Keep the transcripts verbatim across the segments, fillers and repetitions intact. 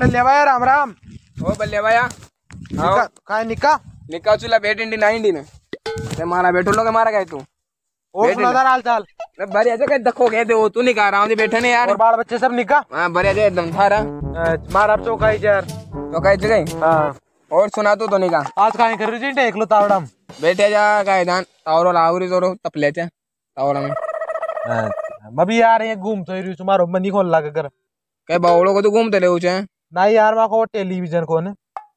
बल्ले भाया राम राम। ओ बल्ले भाया काय निका निका तुला भेटिंडी नाही इंडी ना मारा भेटू लोक मारा काय तू दखो तू निका राम बैठे नहीं यार बाल बच्चे सब निका हाँ बरिया एकदम थारा मारा चौकाई यार चौकाई गई हाँ और सुना तू तो निका आज काय कर रही टेकलो तावड़ा बैठे जा काय दान तावरो लावरी जोरो तपलेच्या तावड़ा में मभी यार ये घूम तो रही तुम्हारो मनी खोल लाग कर काय बावलो को तो घूमते ले उचे नहीं यार वा को टेलीविजन कोने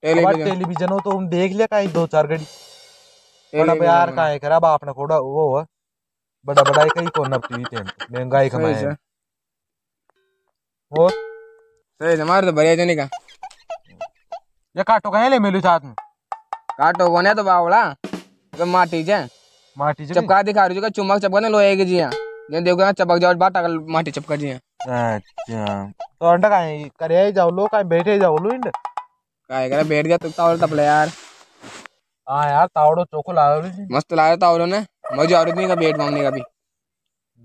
टेलीविजन टेलीविजन हो तो हम देख ले काय दो चार घड़ी कोना पे यार काय करा बाप ने कोड़ा वो हो बड़ा बड़ा कई कोना टीवी टेम महंगाई कमाए और सही जमार तो बढ़िया जने का ये काटो कहे ले मेलू साथ में काटो कोने तो बावला तो माटी जे माटी जे चपका दिखा रही का चुमक चपका ने लोए के जिया जे देखो चपक जाओ बाटा माटी चपका जिया अच्छा तो अंडा काई करे जाओ लो काई बैठे जाओ लो इंड काई करे बैठ जा तू तावड़ तपले यार हां यार तावड़ो चोको लाओ रे मस्त लाया तावड़ो ने मजे आ रही नहीं का बैठ मांगने का भी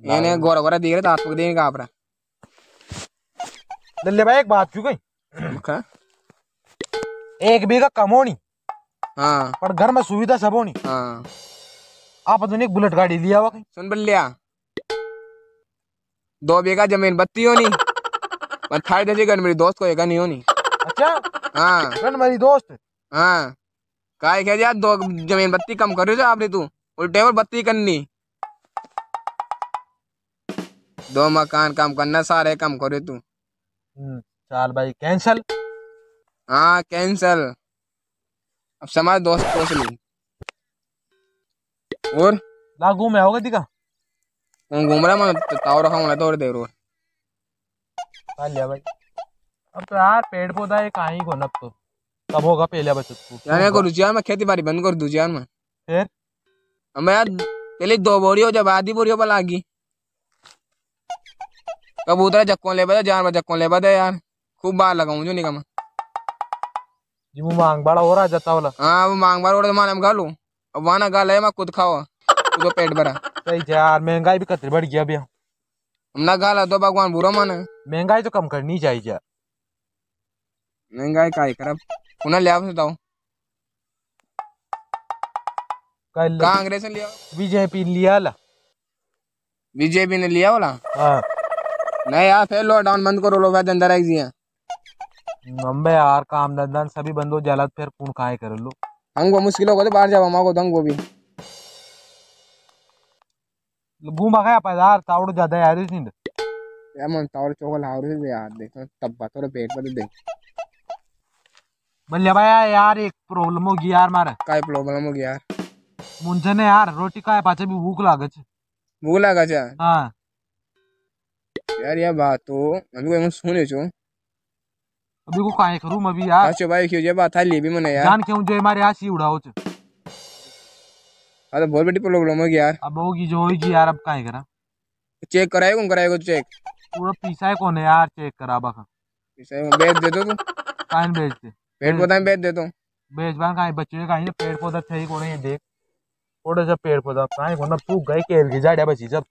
मैंने गोरा गोरा दिख रहा दांत को देने का आपरा ले भाई एक बात क्यों गई का एक बीघा कम होनी हाँ पर घर में सुविधा सब होनी हाँ आप तो एक बुलेट गाड़ी लिया हुआ सुन बल्लिया दो बीघा जमीन बत्ती होनी पर थारी दसी गन मेरी दोस्त को एक नहीं होनी अच्छा हाँ गन मेरी दोस्त हाँ काय कह यार दो जमीन बत्ती कम कर रहे हो आपने तू उल्टे और बत्ती करनी दो मकान कम करना सारे कम करे तू चाल भाई कैंसल हाँ कैंसल अब समाज दोस्त सोच ली और ला घूम आओगे दिखा घूम रहा मैं ताव रखा हूँ ना थोड़ी देर और लिया भाई अब तो यार पेड़ पौधा ये कहीं को नब तो तब होगा पहले बचत को यार को रुझान में खेती बाड़ी बंद कर दूजियान में फिर अब यार पहले दो बोरी हो जब आधी बोरी हो पर लागी कबूतर जक्कों ले बजा जानवर जक्कों ले बजा यार खूब बार लगाऊं जो निकम जी वो मांग बड़ा हो रहा जाता वाला हां वो मांग बड़ा हो रहा माने हम गालू अब वाना गाल है मैं खुद खाओ तो पेट भरा सही यार महंगाई भी कतरी बढ़ गया अभी हम ना गाला तो भगवान बुरा माने महंगाई तो कम करनी चाहिए यार महंगाई काय करब पुनः ले आओ बताओ कल कांग्रेस लिया बीजेपी लिया ला बीजेपी ने लिया वाला हां नहीं यार फिर लॉकडाउन बंद करो लोग अंदर आ गए नंबे यार काम धंधा सभी बंद हो जालत फिर पूर्ण काय कर लो हमको मुश्किल होगा तो बाहर जावा मां को दंगो भी घूमा गया बाजार तावड़ ज्यादा यार इस नींद यार मन तावड़ चोकल हावड़ से यार देखो तब बात और पेट पर देख बल्ले भाई यार एक प्रॉब्लम हो गई यार मारे काय प्रॉब्लम हो गई यार मुंजे ने यार रोटी काय पाछे भी भूख लागे छे भूख लागे छे हां यार ये बात तो हमको हम सुने जो अभी को काय करू म भी यार अच्छा भाई क्यों जे बात थाली भी मने यार जान क्यों जे मारे आसी उड़ाओ छ अरे बहुत बड़ी प्रॉब्लम हो गई यार अब होगी जो होगी यार अब काय करा चेक कराए कौन कराएगा चेक पूरा पीसा है कौन है यार चेक करा बा पीसा है बेच दे दो तू काइन बेच दे पेड़ पौधा बेच दे दो बेच बा काय बच्चे काय पेड़ पौधा थे कोने ये देख थोड़ा सा पेड़ पौधा काय कोना सूख गए के गिजाड़या बची जब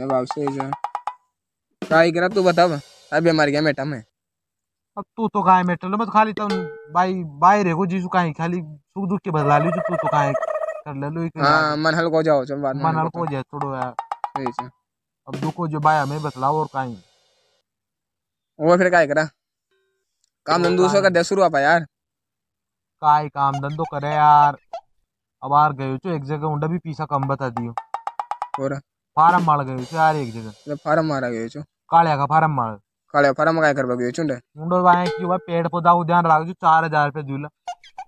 ये बाप से जा काय करा तू बता अबे मर गया मेटा में अब तू तो काय मेटलो मत खाली तो भाई बाहर है को जीसु काई खाली सुख दुख के बदला ली तू तो काय कर ले लो हां मन हल को जाओ चल बात मन हल को जाए थोड़ो यार सही से अब दुखो जो बाया में बतलाओ और काई और फिर काय करा काम धंधो दूसरा कर दे शुरू आपा यार काय काम धंधो करे यार अब आर गयो जो एक जगह उंडा भी पैसा कम बता दियो और फार्म मार गयो यार एक जगह फार्म मारा गयो जो काले का फार्म मार काले फार्म काय करबा गयो चुंडे मुंडो भाई की वा पेड़ पौधा ध्यान राख जो चार हज़ार रुपया दूला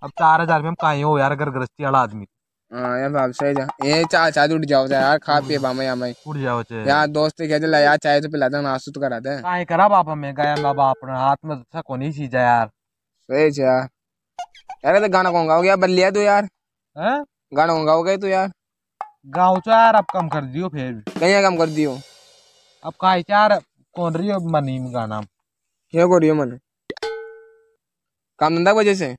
अब चार हज़ार में हम काई हो यार अगर गृहस्थी वाला आदमी हां यार बाप सही जा ए चा चा उठ जाओ यार खा पे बामे हमें उठ जाओ छे यार दोस्त के जला यार चाय तो पिला दे नासु तो करा दे काय करा बाप में गाया मां बाप अपने हाथ में अच्छा कोनी चीज है यार सही जा अरे तो गाना को गाओ यार बल्लिया दो यार हैं गाना को गाओगे तू यार गाओ तो यार अब कम कर दियो फिर कहीं कम कर दियो अब काय यार कौन रही हो मनी गाना क्या कर रही हो मन काम धंधा वजह से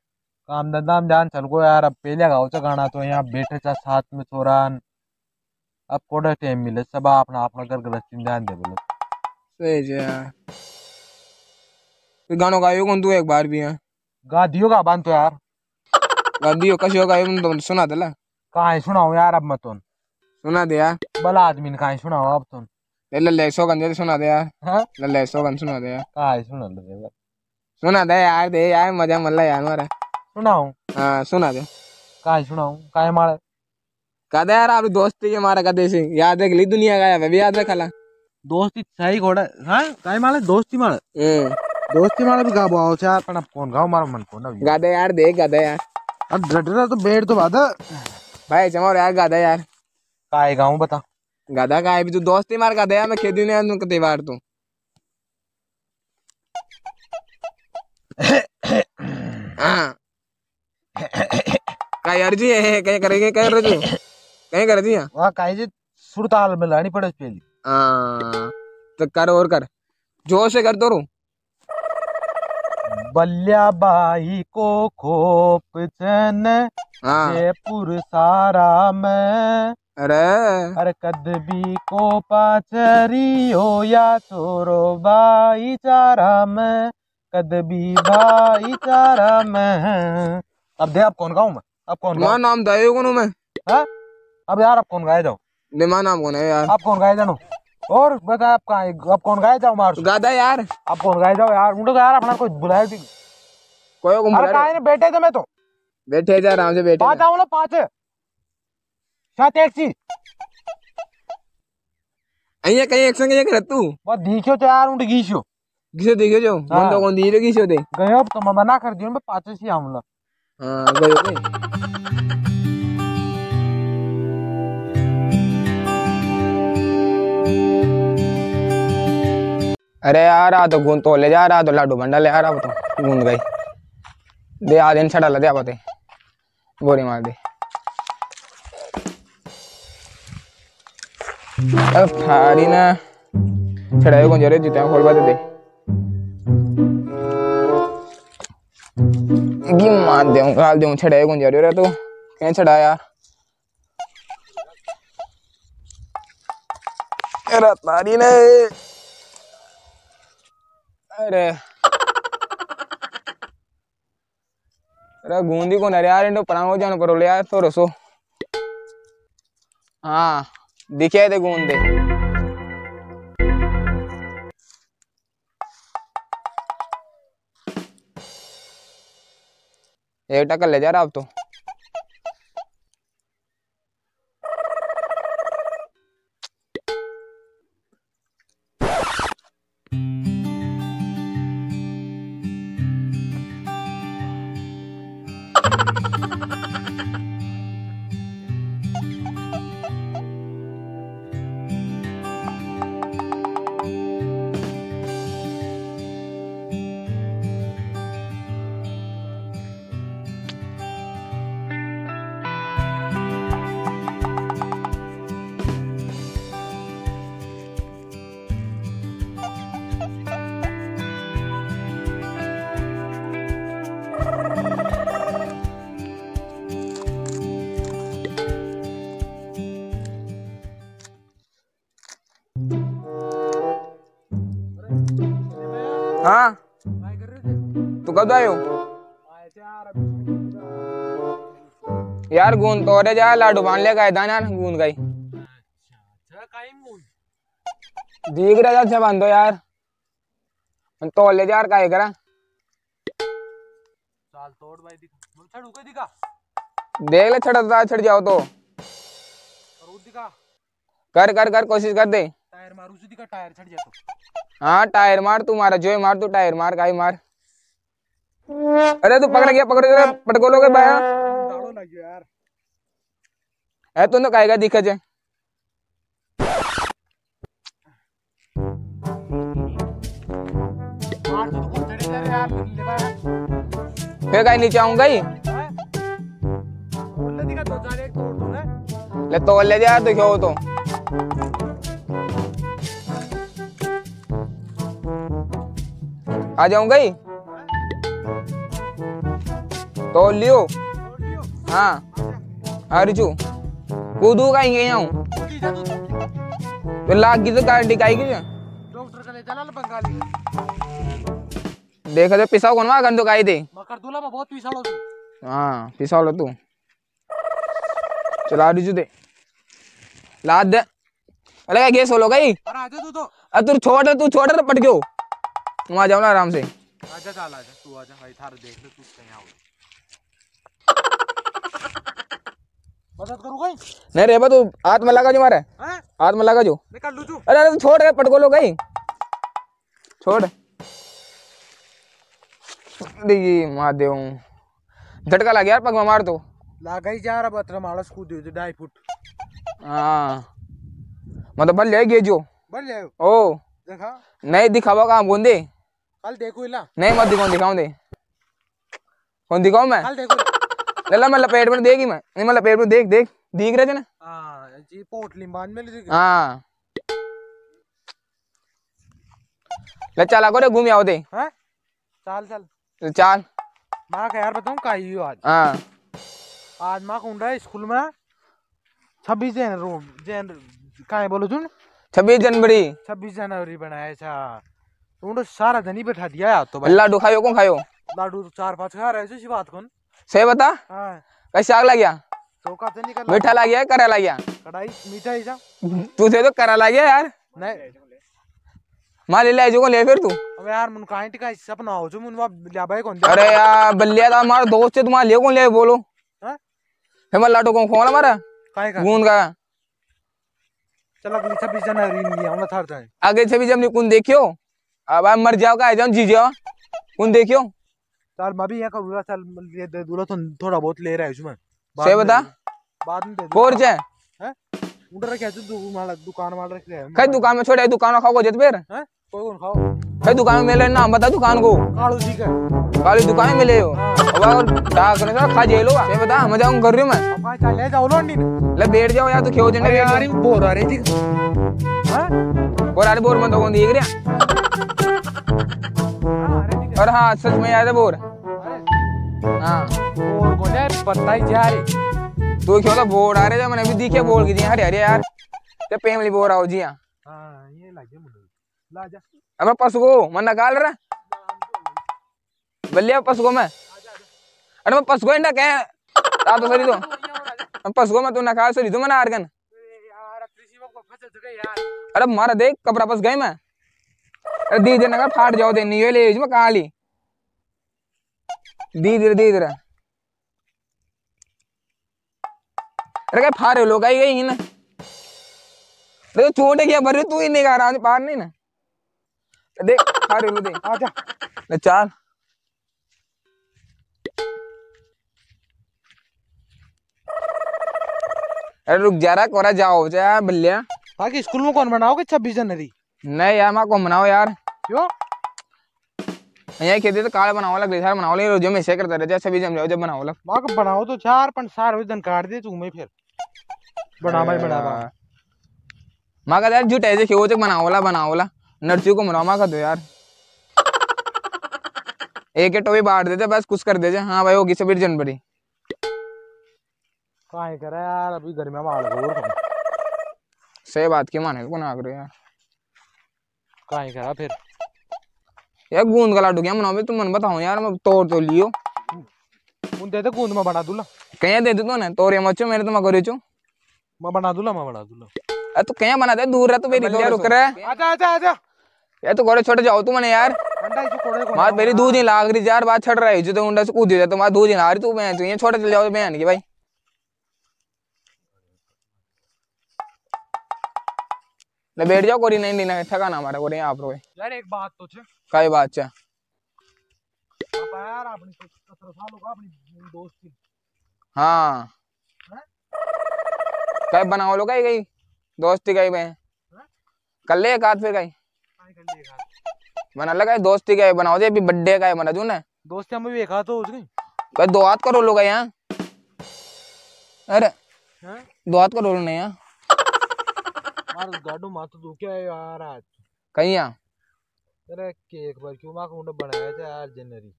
काम धंधा हम जान चल को यार अब पहले गाओ चा गाना तो यहाँ बैठे चा साथ में थोड़ा अब कोड़ा टाइम मिले सब अपना अपना कर गलत ध्यान दे बोलो सही है तो गानों गायो कौन तू एक बार भी है गा दियो का बांध तो यार गा दियो कशो गायो तुम सुना दला कहां सुनाओ यार अब मतन सुना दे यार भला आदमी कहां सुनाओ अब तुम ले ले सौ गन सुना दे यार हां ले ले सौ गन सुना दे यार कहां सुना दे सुना दे यार दे यार मजा मल्ला यार मारा सुनाओ हां सुना दे कहां सुनाऊं काहे मारे कदा यार आप दोस्ती के मारा कदे से याद है गली दुनिया का है याद है खाला दोस्ती सही घोड़ा हां काहे मारे दोस्ती मारे ए दोस्ती मारे भी गाबो आओ यार पण फोन गाओ मारो मन को ना गादा यार दे गादा यार अब डडरा तो बैठ तो बादा भाई जमाओ यार गादा यार काहे गाऊं बता गादा काहे भी तू दोस्ती मार गादा यार मैं खेदी ने तुम कते बार तू हां का यार जी है कहीं करेंगे कहीं कर जी कहीं कर जी हां काहे जी सुरताल में लानी पड़े पहली हां तो कर और कर जोर से कर दो रू बल्या बाई को खोप चन जयपुर सारा में अरे अरे कदबी को पाचरी हो या छोरो बाई चारा में कदबी बाई चारा में अब दे आप कौन गाऊ मैं अब कौन मां नाम दाई कौन मैं हां अब यार आप कौन गाए जाओ ले मां नाम कौन है यार आप कौन गाए जानो और बता आप कहां आप कौन गाए जाओ मार गादा यार आप कौन गाए जाओ यार उठो यार अपना कोई बुलाए थी कोई को बुलाए काहे ने बैठे थे मैं तो बैठे जा आराम से बैठे पांच आओ लो पांच सात टैक्सी अइया कहीं एक्शन के कर तू बहुत दिखियो तो यार उठ गीशो किसे दिखियो जो मन तो कौन दीरे गीशो दे गयो अब तो मना कर दियो मैं पांच से आऊंगा हां गयो दे अरे यार आ तो गूंद तो ले जा रहा तो लाडू भंडा ले आ रहा तो गूंद गई दे आ दिन छड़ा दे आते बोरी मार दे अब थारी ना छड़ाई गूंज रे जीता खोल बात दे गी मार दे गाल दे छड़ाई गूंज रे तो क्या छड़ाया अरे थारी ने अरे अरे गूंदी को नरे यार इंडो परांगो जान परो ले यार थोरो सो हां दिखे दे गूंदे एक टक्कर ले जा रहा आप तो हाँ तू कब आयो यार गूंद तो अरे जा लाडू बांध ले गए दाना गूंद गई दीख रहा जा बांधो यार तो ले जा यार काय करा साल तोड़ भाई दिखा छड़ उके दिखा देख ले छड़ छड़ जाओ तो दिखा कर कर कर कोशिश कर दे टायर मारू से दिखा टायर छड़ जा तो हाँ टायर मार तू मारा जो मार तू टायर मार गाय मार अरे तू पकड़ गया पकड़ गया पटको लोगे भाया दाड़ो लग गयो यार ए तू न काएगा दिखे जे मार तू को चढ़े जा यार ले भाया फिर गाय नीचे आऊं गई बोल दिखा तो जाने तोड़ दो ना ले तोड़ ले जा देखो तो आ जाऊं गई तो लियो हाँ अर्जू कूदू का ही आऊं तो लाग गई तो गाड़ी काई की डॉक्टर का ले चला बंगाली देखो तो पिसाओ कोनवा कर दो काई दे मैं कर दूला मैं बहुत पिसालो तू हां पिसालो तू चला दीजू दे लाद दे अरे का गैस होलो गई अरे आ जा तू तो अ तू छोड़ तू छोड़ तो पट गयो तू आ जाओ ना आराम से आ जा चल आ जा तू आ जा भाई थार देख ले तू कहां हो मदद करू गई नहीं रे बा तू हाथ में लगा जो मारे हां हाथ में लगा जो मैं कर लूं तू अरे अरे छोड़ रे पट गोलो गई छोड़ दी महादेव झटका लग यार पग में मार तो लागई जा रहा बतरा माणस कूद दे ढाई फुट हां मतलब बल ले गेजो बल ले ओ देखा नहीं दिखावा काम गोंदे कल देखो इला नहीं मत दिखाऊं दिखाऊं दे कौन दिखाऊं मैं कल देखो लला मैं लपेट में देगी मैं नहीं मैं लपेट में देख देख दिख रहे थे ना हां जी पोटली बांध में ले देख हां ले चला को रे घूम आओ दे हैं चल चल चाल मां का यार बताऊं काई हुआ आज हां आज मां कुंडा स्कूल में छब्बीस जन जन काई बोलू सुन छब्बीस जनवरी छब्बीस जनवरी बनाया था उंडो सारा धनी बैठा दिया तो भाई लाडू खायो कौन खायो लाडू चार पांच खा रहे सी बात कौन सही बता हां कैसे आग लग गया तो का नहीं कर मीठा लग गया करा लग गया कढ़ाई मीठा ही जा तू से तो करा लग गया यार नहीं मां ले ले जो को ले फिर तू अब यार मन काई टिका सपना हो जो मन ला भाई कौन अरे यार बल्लिया दा मार दोस्त से तुम ले कौन ले बोलो हैं हम लाटो को खोला मारा काई का गूंद का चल अगली छब्बीस जनवरी में आऊंगा थार जाए आगे छब्बीस जनवरी कौन देखियो अब आ मर जाओ का जाओ जी जाओ कौन देखियो चल मैं भी यहां करूंगा चल दे दूला तो थोड़ा बहुत ले रहा है उसमें से बता बाद में दे और जाए हैं उधर रखे तू माल दुकान माल रख ले कई दुकान में छोड़े दुकान खाओ जत बेर हैं कोई खाओ भाई दुकान में ले ना बता दुकान को कालू जी का काली दुकान में मिले हो अब और डाक ने खा जे लो ये बता मजा हम कर रही हूं मैं अब चल ले जाओ लोंडी ले बैठ जाओ यार तू खेओ जने यार बोर आ रही थी हां बोर आ रही बोर बंद हो गई देख रहा और हां सच में यार बोर हां बोर को ले बताई जा रही तू क्यों तो बोर आ रहे मैंने भी दिखे बोल के जी हरे हरे यार ते फैमिली बोर आओ जी हां ये लागे मुझे लाजा अब पसगो मन निकाल रहा बल्ले पसगो मैं अरे मैं पसगो ना कह रात तो सरी तो पसगो मैं तू निकाल सरी तो मना आरगन यार कृषि को फंस गए यार अरे मारा देख कपड़ा फंस गए मैं अरे दीदी ने कहा फाट जाओ देनी ये ले इसमें काली दीदी दीदी रे अरे क्या फारे लोग आई गई इन अरे छोटे क्या भर तू ही नहीं आ रहा बाहर नहीं ना देख हारे लो देख आ जा ले चल अरे रुक जा रहा कोरा जाओ जा बल्लिया बाकी स्कूल में कौन मनाओगे छब्बीस जनवरी नहीं यार मां को मनाओ यार क्यों यही कहते तो काल बनाओ लग यार बनाओ ले रोज में ऐसे करता रह जा छब्बीस जनवरी जब बनाओ लग मां को बनाओ तो चार पांच सार दिन काट दे तू मैं फिर बना भाई बना मां का यार झूठ ऐसे क्यों तक बनाओला बनाओला नर्सियों को मनामा कर दो यार एक टोपी बांट देते बस कुछ कर देते हाँ भाई होगी छब्बीस जनवरी काय करे यार अभी घर में माल और सही बात की माने को ना करो यार काय करा फिर ये गूंद गला डुगिया मनाओ तुम मन बताओ यार मैं तोड़ तो लियो उन दे दे गूंद में बना दूला कहे दे दे तो ना तोरे मचो मेरे तो मैं करे छो मैं बना दूला मैं बना दूला अ तो कहे बना दे दूर रह तो मेरी ले रुक रे आजा आजा आजा ये तो गोरे छोड़ जाओ तू मने यार अंडा जो कोड़े को मार मेरी दूध ही लाग रही यार बात छड़ रहा है जो तो अंडा से कूद जाता तो मार दूध ही आ रही तू मैं तो ये छोड़ चल जाओ बहन की भाई ले बैठ जाओ कोरी नहीं लेना ठगाना हमारा कोरे आप रोए यार एक बात तो छे काई बात छे अब यार अपनी सत्रह साल होगा अपनी दोस्त की हां काई बनाओ लो काई गई दोस्ती गई मैं कर ले एक हाथ फिर गई बना लगा दोस्ती गए बनाओ दे अभी बर्थडे का है मना जो ना दोस्ती हम भी एक हाथ हो उसकी कर दो हाथ करो लोग यहां अरे हां दो हाथ करो नहीं यहां मार गाडू मार तो दो क्या है यार आज कहीं यहां अरे केक पर क्यों मां को बनाया था यार जनवरी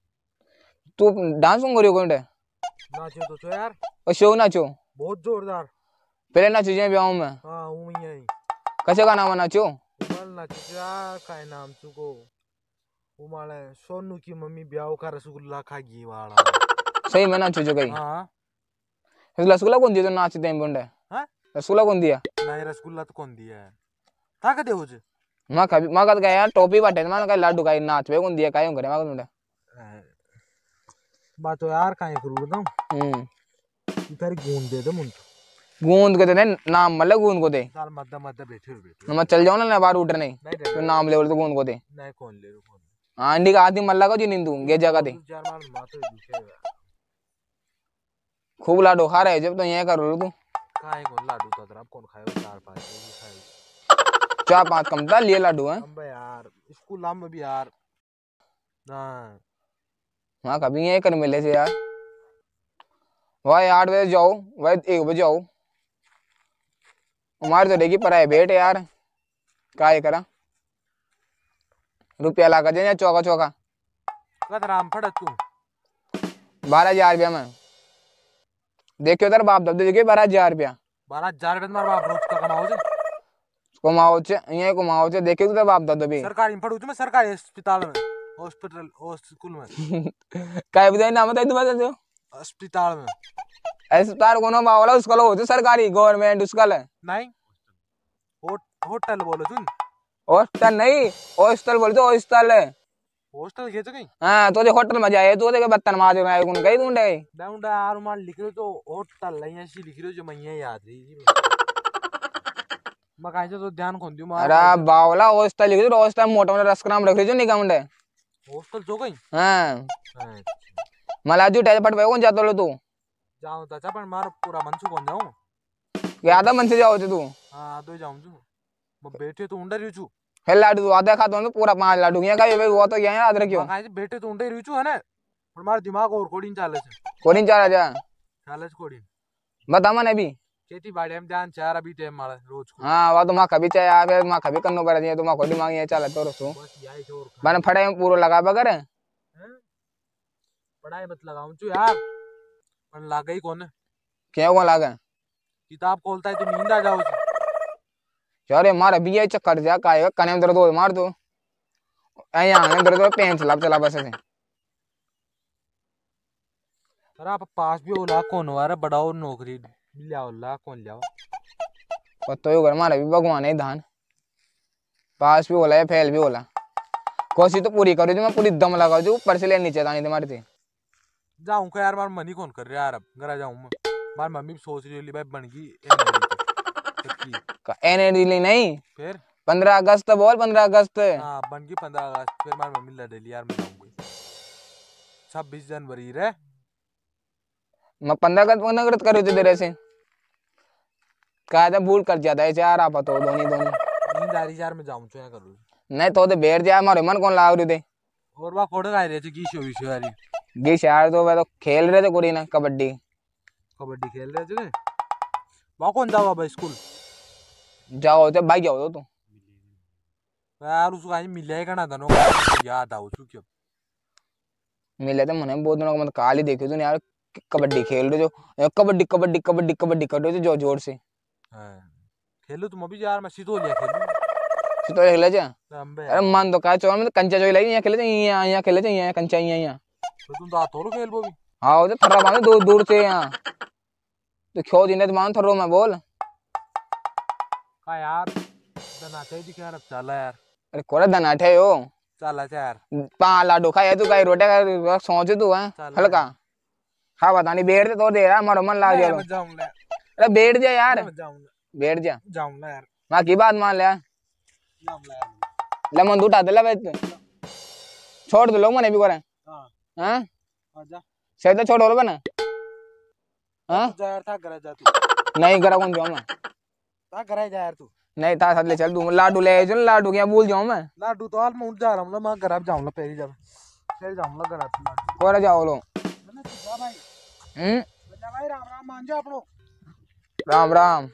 तू डांस करियो कोंडे नाचो तो छो यार ओ शो नाचो बहुत जोरदार पहले ना चीजें भी आऊं मैं हां हूं यही कैसे गाना बनाचो बोल ना चचा काय नाम चुको उमाला सोनू की मम्मी ब्याह का रसगुल्ला खा गई वाला सही में ना चूजो गई। हां रसगुल्ला कौन दिया तो नाच दे बंडे। हां रसगुल्ला कौन दिया नहीं रसगुल्ला तो कौन दिया है ता का दे हो जे मां का मां का यार टोपी बाटे मां का लाडू का नाच पे कौन दिया कायो करे मां बंडे बात तो यार काई करू बताऊं। हम्म तेरी गूंद दे दे मुंड गूंद को दे नाम मतलब गूंद को दे चल मद्दा मद्दा बैठे बैठे मैं चल जाऊं ना बाहर उठने तो नाम ले तो गूंद को दे नहीं कौन ले कौन आंडी का आदमी मल्ला को जी निंदू गे जगह दे खूब लाडू खा रहे जब तो यहां कर लो तू काहे को लाडू तो तरफ कौन खाए चार पांच खाए चार पांच कम था लिए लाडू है अबे यार स्कूल लाम में भी यार ना हां कभी ये कर मिले से यार भाई आठ बजे जाओ भाई एक बजे आओ उमार तो देगी पराए बैठ यार काहे करा रुपया लागा जे चौका चौका कतराम फड़ तू बारह हज़ार रुपया में देखियो तेरा बाप दब दे बारह हज़ार रुपया बारह हज़ार रुपया तुम्हारा बाप रोज का कमाओ जे कमाओ जे यहीं कमाओ जे देखियो तेरा बाप दब दे सरकारी में फड़ू तुम सरकारी अस्पताल में हॉस्पिटल और स्कूल में काय बताई नाम बताई तुम बताओ अस्पताल में अस्पताल कोनो बावला उसका लो होते सरकारी गवर्नमेंट उसका ले नहीं होटल बोलो तुम हॉस्टल नहीं हॉस्टल बोल दो हॉस्टल है हॉस्टल के तो कहीं हां तो होटल में जाए तो देखे बत्तन मार में आए कौन कहीं ढूंढे ढूंढा यार मार लिख लो तो होटल नहीं ऐसी लिख लो जो मैं याद रही मैं काहे तो ध्यान कोन दियो मार अरे बावला हॉस्टल लिख दो हॉस्टल मोटा मोटा रसग्राम रख ले जो निगम है हॉस्टल जो कहीं हां मलाजू टाइप फट भाई कौन जातो लो तू जाऊं तो अपन मारो पूरा मनसू कौन जाऊं यादा मन से जाओ तू हां दो जाऊं तू बेटे तो उंडा रिचू है लाडू आधा खा दो पूरा पांच लाडू यहां का ये वो तो यहां आदर क्यों भाई बेटे तो उंडा रिचू है ना और मार दिमाग और कोडिन चाले से कोडिन चाला जा चाले कोडिन बता मन अभी खेती बाड़ी में ध्यान चार अभी टाइम मारे रोज को हां वा तो मां कभी चाहे आवे मां कभी करनो पड़े नहीं तो मां कोडी मांगी है चाले तो रसो बस यही जोर मन फड़े में पूरा लगा बगर है पढ़ाई मत लगाऊं तू यार पर लागा ही कौन है क्या वो लागा किताब खोलता है तो नींद आ जाओ यार मार भी ये चक्कर जा काएगा कने अंदर दो मार दो ऐ आने अंदर दो पेंच लब चला बस से अरे आप पास भी होला कोन वाला बड़ा और नौकरी ले होला कोन ले पतो यो घर मारे भी भगवान है धान पास भी होला या फेल भी होला कोशिश तो पूरी करो जो मैं पूरी दम लगाओ जो ऊपर से ले नीचे दानी दे मारते जाऊं का यार मार मनी कौन कर रहा है यार अब घर जाऊं मैं मार मम्मी भी सोच रही है भाई बन गई एनएडी ले नहीं फिर पंद्रह अगस्त बोल पंद्रह अगस्त हां बन गई पंद्रह अगस्त फिर मार मम्मी लड़ ली यार मैं जाऊंगी छब्बीस जनवरी रे मैं पंद्रह अगस्त पंद्रह अगस्त कर देते रे से कायदा भूल कर जाता है यार आप तो दोनी दोनी नींद आ रही यार मैं जाऊं क्या करूं नहीं तो दे बैठ जा मारे मन कौन लाग रही दे और वा फोटो आ रही है की शो विषय आ रही गेश यार तो वे तो खेल रहे थे कोड़ी ना कबड्डी कबड्डी खेल रहे थे वा कौन जावा भाई स्कूल जाओ तो भाग जाओ तो यार उसको आज मिलेगा ना दनो याद आओ तू क्यों मिले तो मने बहुत दनो मत काली देखियो तूने यार कबड्डी खेल रहे जो कबड्डी कबड्डी कबड्डी कबड्डी कर रहे जो जोर जोर से हां खेलो तुम अभी यार मैं सीधो लिया खेलूं सीधो खेला जा अरे मान तो का चो मैं कंचा जोई लगी यहां खेले जा यहां यहां खेले जा यहां कंचा यहां तो तुम तो थोरो खेल बोबी हां तो थरा माने दूर दूर से यहां तो खो दिन मान थरो मैं बोल का यार दनाटे जी क्या रब चला यार अरे कोरा दनाटे हो चला यार पा लाडू खाए तू काई रोटे का सोच तू है हल्का खा बतानी बैठ तो दे रहा मारो मन लाग जाओ जाऊंगा अरे बैठ जा यार जाऊंगा बैठ जा जाऊंगा यार मां की बात मान ले जाऊंगा यार ले मन उठा दे ले छोड़ दो लोग मने भी करे हां हां आ जा सही तो छोड़ और बना हां जा यार था घर जा तू नहीं घर कौन जाऊं मैं ता कराए जा यार तू नहीं ता साथ ले चल दूं लाडू ले जो लाडू क्या भूल जाऊं मैं लाडू तो हाल में उठ जा रहा हूं मैं घर अब जाऊंगा पहली जब फिर जाऊंगा घर अब कोरा जाओ लो मैंने तो जा भाई हम बजा भाई राम राम मान जा अपनो राम राम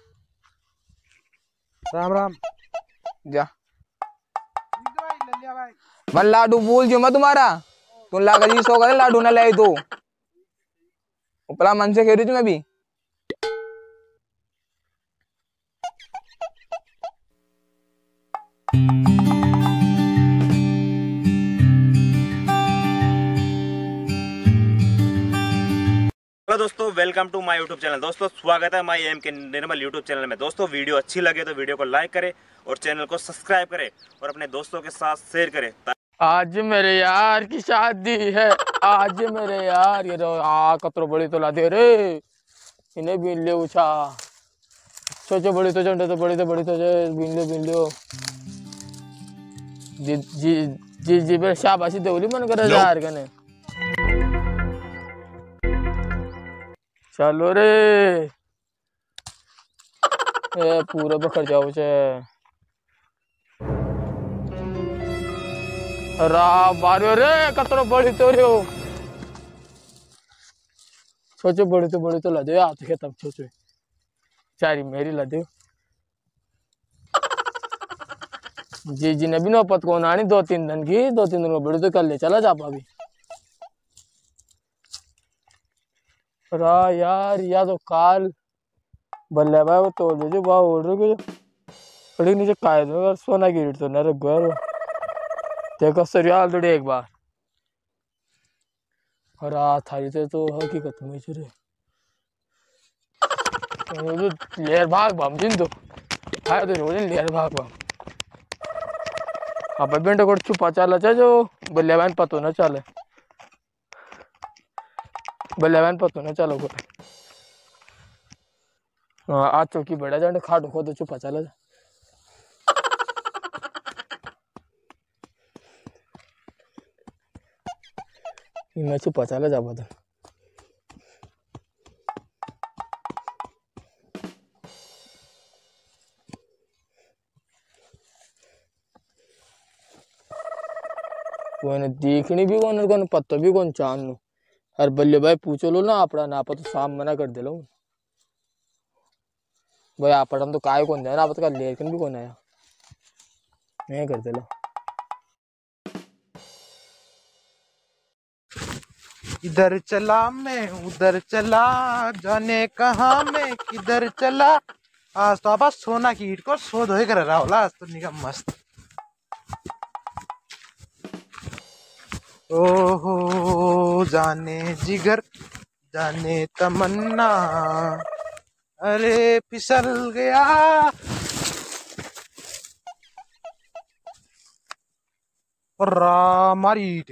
राम राम जा इधर भाई ले लिया भाई मैं लाडू भूल जो मैं तुम्हारा तू लाग जी सो करे लाडू ना ले दो उपला मन से खेरू मैं भी Thank you. हेलो दोस्तों, welcome to my YouTube channel. दोस्तों स्वागत है माय एम के निर्मल यूट्यूब चैनल में। दोस्तों वीडियो अच्छी लगे तो वीडियो को लाइक करें और चैनल को सब्सक्राइब करें और अपने दोस्तों के साथ शेयर करें। आज मेरे यार की शादी है, आज मेरे यार ये जो आ कतरो बड़ी तो ला दे रे, इन्हें बीन ले उछा सोचो बड़ी तो चंडे तो बड़ी तो बड़ी तो बीन लो बीन लो जी जी जी जी बे शाबाशी देवली मन करे यार कने चलो रे ए पूरा बखर जाओ छे रा बारो रे कतरो बड़ी तो रे सोचो बड़ी तो बड़ी तो लदे हाथ के तब सोचो चारी मेरी लदे जी जी ने भी नौपत को नानी दो तीन दिन की दो तीन दिन में बड़ी तो कर ले चला जा भाभी रा यार या तो काल बल्ले भाई वो तोड़ दे जो भाव ओढ़ रहे पड़ी नीचे काय दो यार सोना की रेट तो न रख गया देखो सर यार दौड़े एक बार और आ थारी थे तो हकीकत में चले तो लेर भाग बम जिंदो आया तो रोज लेर भाग बम अब बेंटो को छुपा चाला चाहे जो बल्लेबान पतो न चाले बल्लेबान पतो न चालो को आज चौकी बड़ा जाने खाटो खो तो छुपा चाला मैं छुपा चाला जा बता कोने देखनी भी कोने कोने पत्तो भी कोने चानू और बल्ले भाई पूछो लो ना आपड़ा ना पतो साम मना कर दे लो भाई आपड़ा तो काय कोने है ना पता का लेकिन भी कोने आया नहीं कर दे लो इधर चला मैं उधर चला जाने कहां मैं किधर चला आज तो आप सोना की ईट को सो धोए कर रहा होला आज तो निका मस्त ओहो जाने जिगर जाने तमन्ना अरे फिसल गया मारी ईट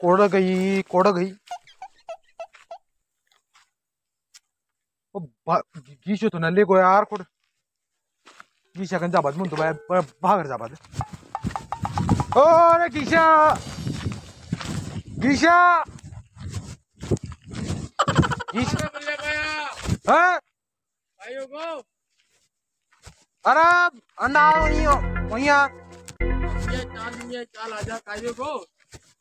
कोड़ गई कोड़ गई गीचो तो न ले गो यार कोड़ गीशा गंजा बाज मुंदो भाई भागर जा बाज ओ रे गीशा गीशा गीशा बल्ले भाया हैं भाइयों को अरे अंडा ओनियो ओनिया ये चाल ये चाल आजा कायो को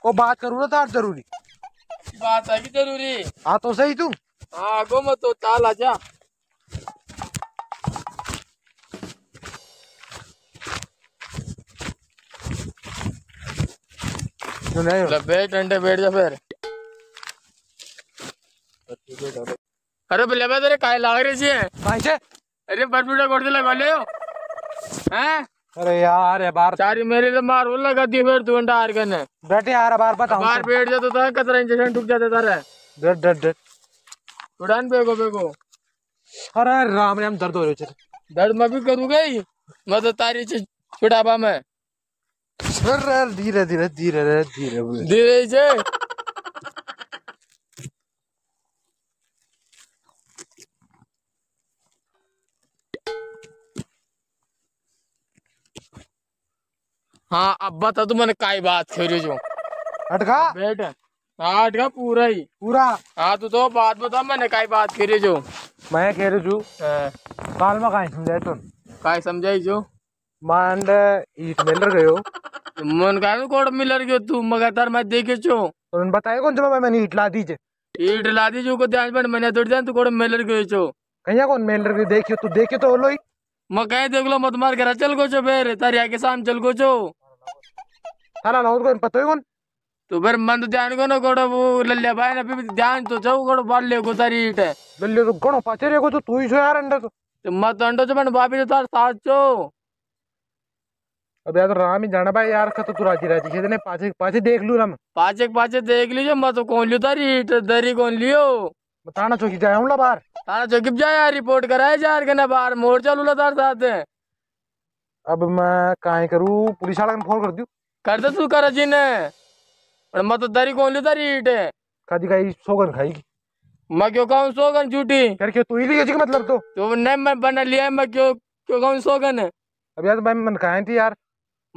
को बात करू ना तार जरूरी बात है भी जरूरी हां तो सही तू हां गो मत तो चाल आजा बैठ घंटे बैठ जा फिर अरे बल्ले भाई तेरे काय लाग रही जी है भाई से अरे बरबूटा कोड़ दे लगा ले हो हैं अरे यार ये बार चारी मेरे से मार वो लगा दी फिर तू घंटा हार गने बैठे यार बार बताऊं बार बैठ जा तो तो कतरा इंजेक्शन टूट जाता तेरा डट डट डट उड़ान बेगो बेगो अरे राम राम दर्द हो रही है दर्द मैं भी करूंगा ही मैं तो तारी से छुड़ाबा मैं धीरे धीरे धीरे धीरे धीरे जे हाँ अब बता तू मैंने काई बात खेरी जो अटका बैठ हाँ अटका पूरा ही पूरा हाँ तू तो बात बता मैंने काई बात खेरी जो मैं खेरी जो काल में काई समझाई तुम काई समझाई जो मांड ईट मिलर गयो मन का कोड मिलर गयो तू मगर मैं देखे छो तो उन बताए कौन जब मैंने ईट ला दीजे ईट ला दीजे को ध्यान में मैंने दौड़ जान तू कोड मिलर गयो छो कहिया कौन मिलर गयो देखियो तू देखियो तो होलोई मैं कहे देख लो मत मार कर चल गो छो बेरे तारिया के सामने चल गो छो थाना ना कौन पतो कौन तो बेर मन तो ध्यान को ना कोड वो लल्ले भाई ने भी ध्यान तो छो कोड बाल ले को तारी ईट लल्ले तो गणो पाचे रे को तो तू ही छो यार अंडा तो मत अंडो छो मन भाभी तो तार साथ छो अब यार राम ही जाना भाई यार तो तू राजी राजी खेद ने पाछे पाछे देख लू राम पाछे पाछे देख लीजो मैं तो कौन लियो दरी दरी कौन लियो बताना चौकी जाया हूं ला बाहर थाना चौकी जाया रिपोर्ट कराए जार के ना बाहर मोर चालू लदार साथे अब मैं काहे करू पुलिस वाला को फोन कर दियो कर दे तू कर जी ने और मैं तो दरी कौन लियो दरीट कादी काई सोगन खाएगी मैं क्यों कहूं सोगन झूठी कर के तू ही लियो जी मतलब तो तो नहीं मैं बना लिया मैं क्यों क्यों कहूं सोगन है अब यार भाई मन काहे थी यार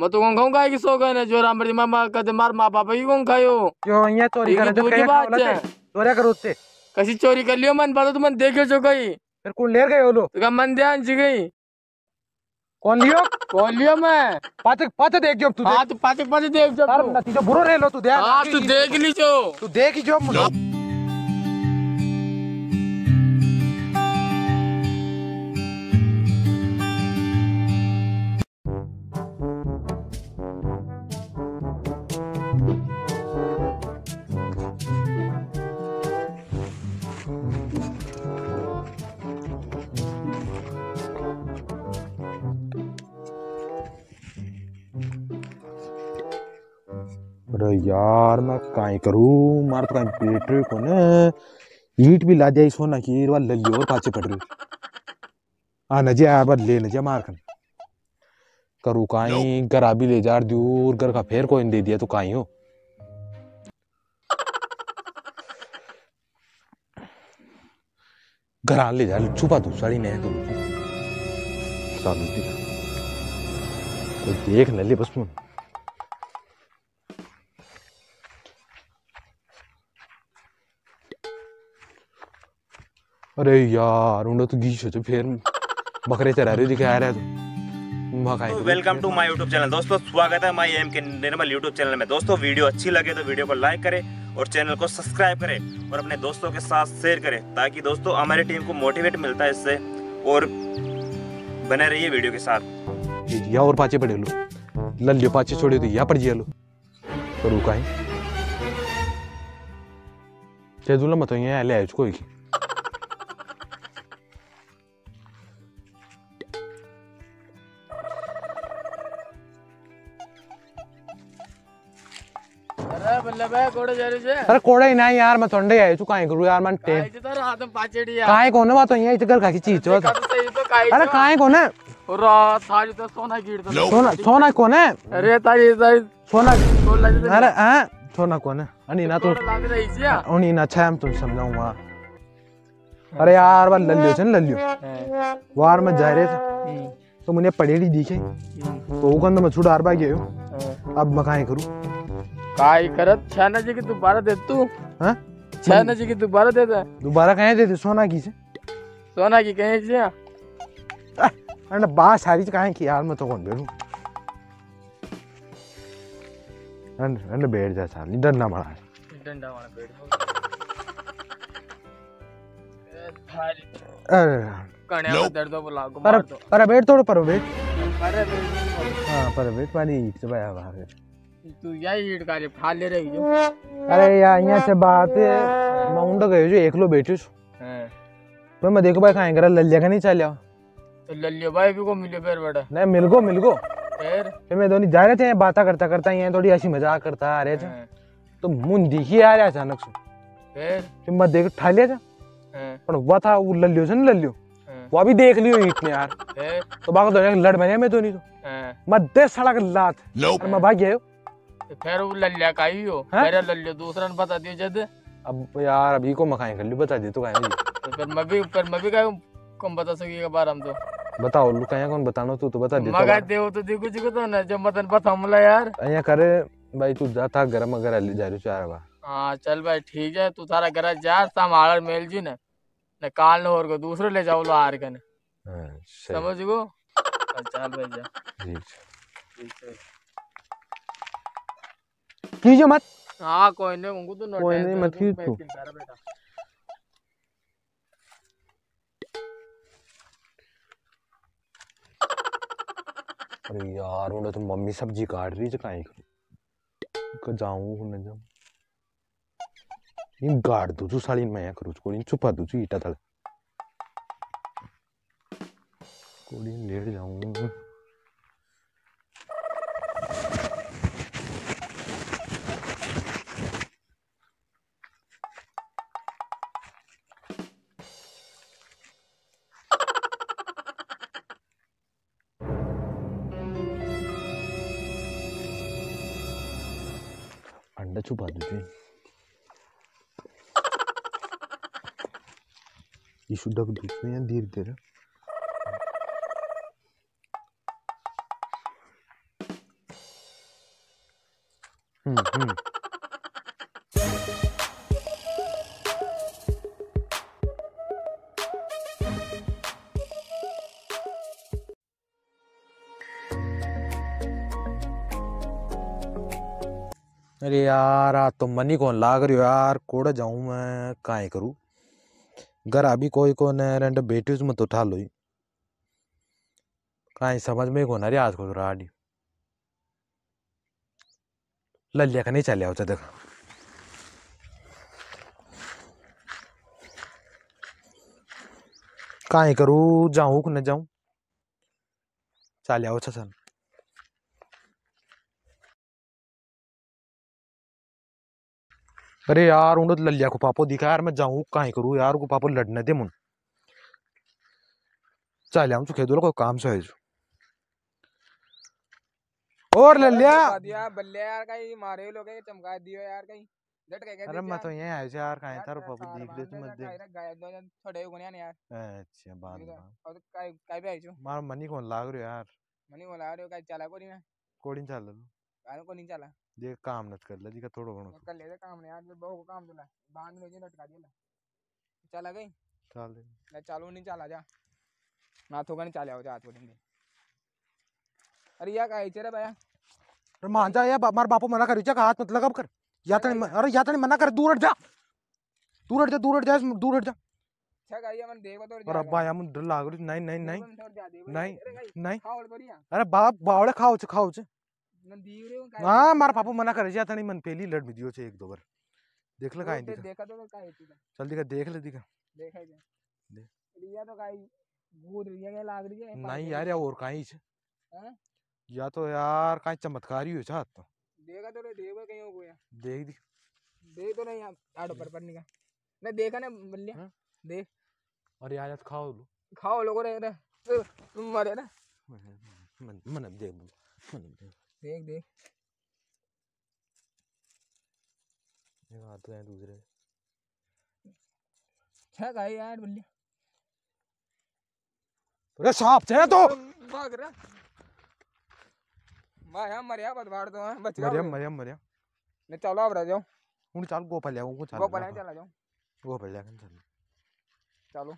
मैं तो गंगाऊं काहे की सोगन है जो रामरी मामा कदे मार मां बाप ही गंगाऊं खायो क्यों यहां चोरी करे तो क्या बात है चोरी करो उससे कसी चोरी कर लियो मन बात तो मन देखियो जो गई फिर कौन लेर गयो लो तो मन ध्यान जी गई कौन लियो कौन लियो मैं पाछे पाछे देख जो तू हां तो पाछे पाछे देख जो यार नतीजो बुरो रे लो तू ध्यान हां तू देख ली जो तू देख ही जो मुझे अरे यार मैं काई करूं मार तो बेटे को ना ईट भी ला जाई सोना की ईर वाल लल्ली और पाछे पड़ रही आ न जे आ बद ले न जे मार कर करू काई गरा भी ले जार दूर घर का फेर कोई दे दिया तो काई हो गरा ले जा छुपा दू साड़ी नहीं तो सालू तो देख न ले बस मुन अरे यार उन्होंने तो गीच हो फिर बकरे चरा रहे दिखा रहा है। Welcome to my YouTube channel दोस्तों, स्वागत है माय एम के निर्मल यूट्यूब चैनल में। दोस्तों वीडियो अच्छी लगे तो वीडियो को लाइक करें और चैनल को सब्सक्राइब करें और अपने दोस्तों के साथ शेयर करें ताकि दोस्तों हमारी टीम को मोटिवेट मिलता है इससे और बने रहिए वीडियो के साथ। या और पाचे पड़े लो लल्लियो पाचे छोड़े तो यहाँ पर जिया लो तो रुका है मत ले कोई अरे कोड़ा ही नहीं यार मैं ठंडे आए चु काई करू यार मन टेम रात में पाचेड़ी यार काई कोने वा तो यही इधर का की चीज हो अरे काई कोने रात थारी तो सोना गिर तो सोना सोना कोने अरे तारी तारी सोना अरे हां सोना कोने अनि ना तो अनि ना छाम तुम समझाऊंगा अरे यार वा लल्लियो छन लल्लियो वार में जा रहे तो मुझे पड़ेड़ी दिखे तो गंद में छुड़ार बा गयो अब मैं काई करू काई करत छाना जी की दोबारा दे तू हां छाना जी की दोबारा दे दे दोबारा कहे दे सोना की से सोना की कहे से अरे बा सारी कहे की यार मैं तो कौन बेरू अन अन बैठ जा साली डंडा मारा डंडा मारा बैठ अरे कने दर्द तो लागो मार दो अरे बैठ थोड़ा पर बैठ अरे हां पर बैठ पानी से भाई बाहर तू यही हिटकारे फाल ले रही जो अरे यार यहां से बात माउंड गयो जो एकलो बैठो हां तो मैं देखो भाई काहे कर लल्लिया का नहीं चले तो लल्लियो भाई भी को मिलो पैर बड़ा नहीं मिलगो मिलगो पैर तो मैं दोनी जा रहे थे बातें करता करता यहां थोड़ी हंसी मजाक करता आ रहे थे तो मुन दिखी आ रहा अचानक से पैर तो मैं देख ठा लिया हां पर वो था वो लल्लियो से न लल्लियो वो भी देख लियो ईट ने यार तो बाग तो लड़ मैंने मैं तो नहीं तो मैं दे सड़क लात मैं भाग गया फिर वो लल्लिया का ही हो मेरा लल्लिया दूसरा ने बता दियो जद अब यार अभी को मखाई कर लियो बता दे तो काहे तो फिर मैं भी फिर मैं भी काहे कम बता सकेगा बार हम तो बताओ लू काहे कौन बतानो तू तो बता दे मगा देव तो देखो जी तो ना जब मतन पता हमला यार यहां करे भाई तू जा था गरम गरा ले जा रे चार बा हां चल भाई ठीक है तू थारा गरा जा संभाल मेल जी ने ने काल और को दूसरे ले जाओ लो हार के हां समझ गो चल भाई जा ठीक ठीक है कीजो मत हां कोई नहीं उनको तो कोई नहीं मत की तू अरे यार उन्हें तो मम्मी सब्जी काट रही है काई को जाऊं न जाऊं इन गाड़ दू तू साली मैं करू को इन छुपा दू ईटा थल कोड़ी लेट जाऊं अंडा छुपा दूँ यीशु डक डूब में धीरे धीरे हम्म हम्म अरे यार आज तो मनी कौन लाग रही हो यार कोड़ा जाऊं मैं काहे करूँ घर अभी कोई कौन है रेंट बेटीज मत उठा लो कहीं समझ में कौन अरे आज को राडी ललिया का नहीं चले आओ चल काहे करूँ जाऊँ कि न जाऊँ चले आओ चल अरे यार उन ललिया को पापो दिखा यार मैं जाऊँ कहीं करूँ यार को पापो लड़ने दे मुन चल आऊँ चुके दो काम से और ललिया दिया बल्ले यार कहीं मारे लोग चमका दियो यार कहीं डट गए अरे मैं तो यहीं आया यार कहीं थारो पापो देख ले तुम मत गायब दो जन थोड़े हो गया यार अच्छा बात और काई काई पे आई छु मार मनी कोन लाग रयो यार मनी कोन लाग रयो काई चला कोनी मैं कोडिन चल लो कान कोनी चला देख काम नट कर ले जी का थोड़ो घणो कर ले काम ने यार बहु को काम दिला बांध लो जी लटका दिला चला गई चल ले चालू नहीं चला जा ना थोगन चले आओ जा हाथ में अरे या काई चेरे भाया अरे मान जा या मार बापो मना कर जा हाथ मत लगाव कर या तने अरे या तने मना कर दूर हट जा दूर हट जा दूर हट जा दूर हट जा अच्छा गाइया मन देखो तो अरे भाया मन डर लाग रही नहीं नहीं नहीं नहीं नहीं खाओ बढ़िया अरे बाप बावड़े खाओ छ खाओ छ हां मार पापा मना करे जाता नहीं मन पहली लड़ में दियो छे एक दो बार देख ले काई देखा तो काई चल दिखा देख ले दिखा देखा जा देख लिया तो काई घूर रिया के लाग रही है नहीं यार या और काई छ हैं या तो यार काई चमत्कारी हो छा तो देखा तो देवे कहीं हो गया देख देख देख तो नहीं आड़ो पर पर निका मैं देखा ना बल्ले देख और यार आज खाओ लो खाओ लोगों रे तुम मरे ना मन मन देख मन देख देख देख ये हाथ तो है दूसरे क्या गाय यार बल्ले अरे सांप छे तो भाग रहा माया मरिया बदवाड़ तो है बच गया मरिया मरिया मरिया ने चलो अब रह जाओ हूं चल गोपाल ले हूं चल गोपाल ले चला जाओ गोपाल ले चल चलो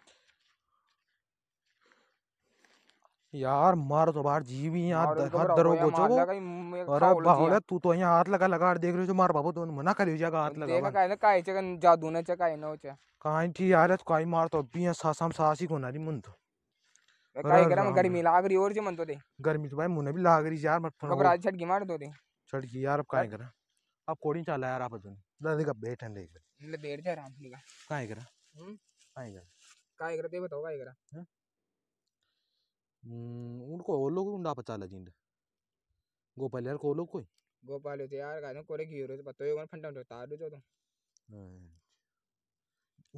यार मार तो बाहर जीव ही हाथ दरोगो चोगो अरे बावले तू तो यहां हाथ लगा लगा देख रहे हो मार बाबू तो मना कर दिया हाथ लगा देखा काई ना काई चकन जादू ने चकाई न होचा काई थी यार काई मार तो अभी है सासम सासी को नारी मन तो काई गरम गर्मी लाग रही और जे मन तो दे गर्मी तो भाई मुने भी लाग रही यार मत घबरा छटकी मार दो दे छटकी यार अब काई करा अब कोड़ी चला यार आप तो दादी का बैठ ठंडे ले बैठ जा आराम से काई करा हम काई करा काई करा दे बताओ काई करा उनको वो लोग उंडा पचा ला जिंद गोपाल यार को लोग कोई गोपाल होते यार गाने कोरे गिरो तो पतो योगन फंडा उतार दो तो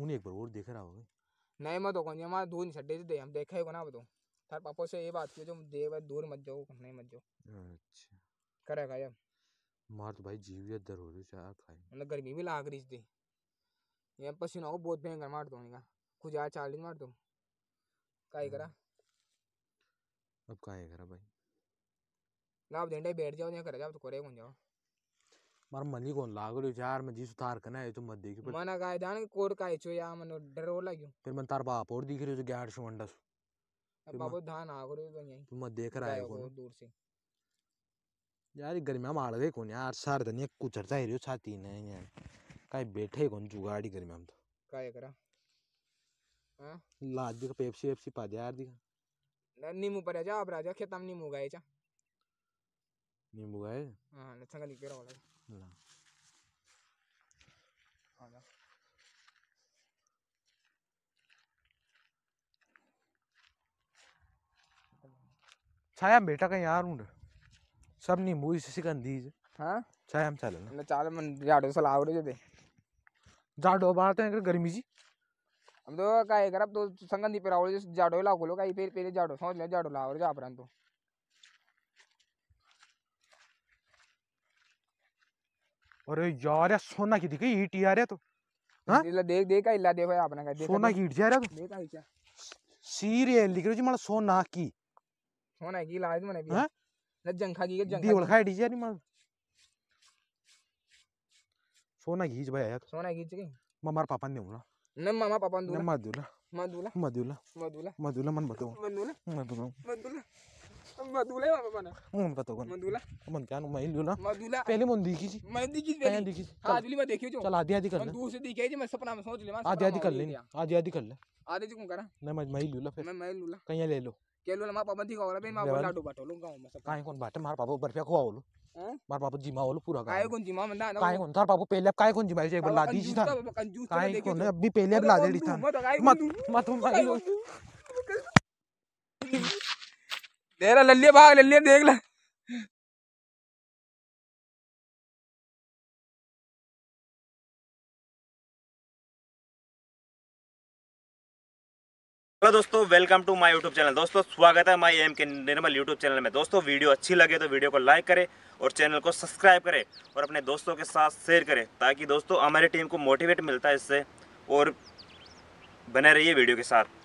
उन एक बार और देख रहा होगा नहीं मत कोन हमारा दून छड्डे दे हम देखा ही कोना बताऊं थार पापा से ये बात की जो देव दूर मत जाओ नहीं मत जाओ अच्छा करेगा यार मार भाई जीवियत दर हो रही यार खाए मतलब गर्मी भी लाग रही थी ये पसीना को बहुत भयंकर मार दूंगा कुछ यार चालीस मार दो काई करा अब काहे करा भाई ना आप झंडे बैठ जाओ या कर जाओ तो कोरे कोन जाओ मार मनी कोन लागलो यार मैं जी सुतार कना है तो मत देखी पर मना काहे जान कोर काहे छो या मनो डर हो लाग्यो फिर मन तार बाप और दिख रयो जो ग्यारह सौ अंडा अब बाबू धान आ गयो तो यही तू मत देख रहा है कोन दूर से यार गर्मी में आड़ गए कोन यार सार धनिया कुचर जाई रयो छाती ने यार काई बैठे कोन जुगाड़ी गर्मी में तो काहे करा हां लाज दिख पेप्सी पेप्सी पा दे यार दिख नींबू पर जा अब राजा खेतम नींबू गाए जा नींबू गाए हां न संगली केरा वाला ना आ जा छाया में बैठा कहीं यार हूं सब नींबू इसी गंदी हां छाया में चल ना चल मन झाड़ो से लावड़े जे झाड़ो बात है गर्मी जी हम तो काई करब तो संगंदी पे रावल जाडो लागो लो काई फिर पहले जाडो सोच ले जाडो लावर जा परन तो अरे यार यार सोना की दिखे ईट यार है तो हां इला देख देख इला देखो आपने का देख सोना की ईट यार है तो देख आई क्या सीरियल लिख रहे जी मला सोना की सोना की लाज मने भी हां न जंखा की के जंखा दी ओळखा डी यार मला सोना घीच भाई यार सोना घीच के ममार पापा ने बोला न मामा पापा ने दूला मधुला मधुला मधुला मधुला मधुला मन बताओ मधुला मधुला मधुला मधुला है पापा ने मन बताओ मधुला मन क्या मैं लूला मधुला पहले मन दिखी जी मैं दिखी पहले दिखी आज भी मैं देखियो जो चल आधी आधी कर ले दूर से दिखे जी मैं सपना में सोच ले मैं आधी आधी कर ले आधी आधी कर ले आधी जी कम करा नहीं मैं मैं लूला फिर मैं मैं लूला कहीं ले लो के लूला मां पापा दिखाओ रे भाई मां लाडू बाटो लूंगा मैं सब काहे कोन बाटे मार पापा बर्फिया खवाओ लो हां मार पापा जिमा होलो पूरा काहे कोन जिमा मंदा काहे कोन थार पापा पहले काहे कोन जिमा एक बार लादी जी था काहे कोन अभी पहले अब लादेड़ी था मत मत मार लो तेरा लल्ले भाग लल्ले देख ले दोस्तों welcome to my YouTube channel. दोस्तों स्वागत है माय एम के निर्मल यूट्यूब चैनल में। दोस्तों वीडियो अच्छी लगे तो वीडियो को लाइक करें और चैनल को सब्सक्राइब करें और अपने दोस्तों के साथ शेयर करें ताकि दोस्तों हमारी टीम को मोटिवेट मिलता है इससे। और बने रहिए वीडियो के साथ।